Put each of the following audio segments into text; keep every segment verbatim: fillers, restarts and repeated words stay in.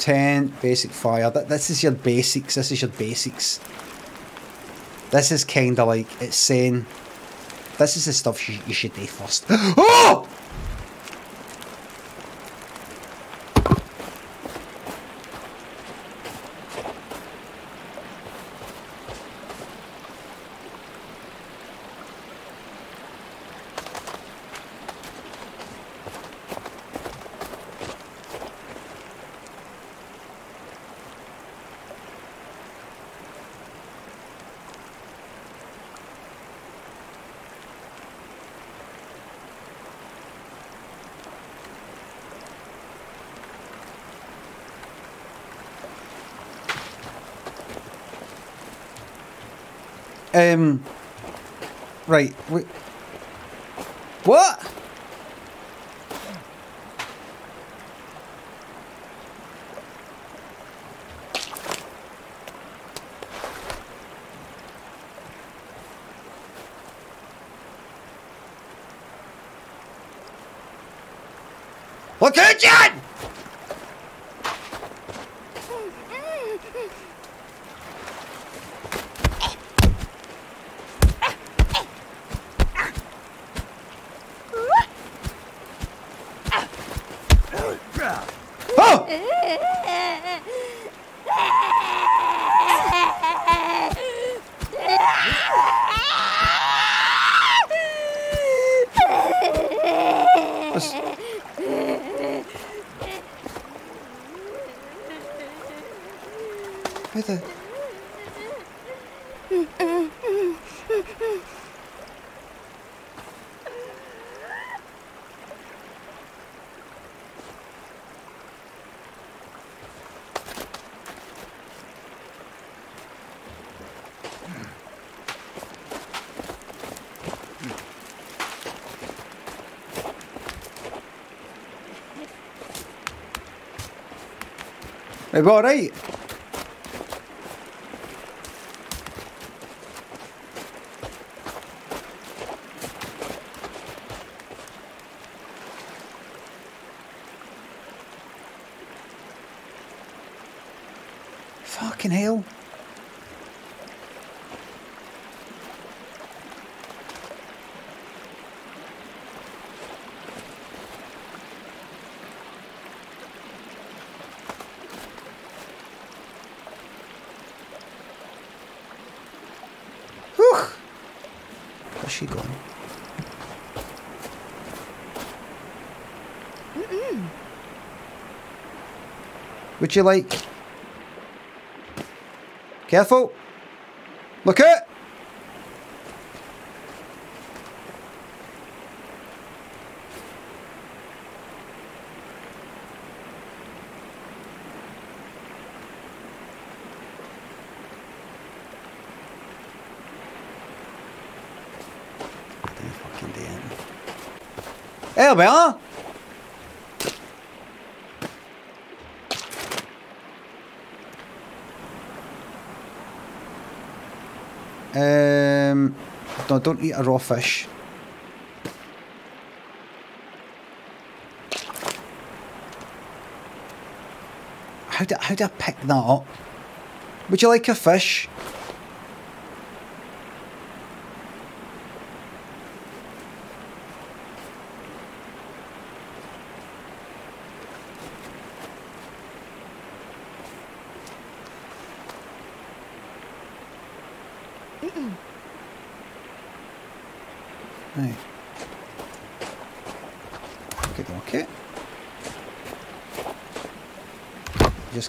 Tent, basic fire. That, this is your basics. This is your basics. This is kind of like, it's saying, this is the stuff you, you should do first. Oh! Um, right, wait. What? Look at you! Are we all right? Fucking hell. She gone. Mm-mm. Would you like? Careful. Look at. There we are. Um, no, don't eat a raw fish. How do, how do I pick that up? Would you like a fish?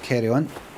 Carry on.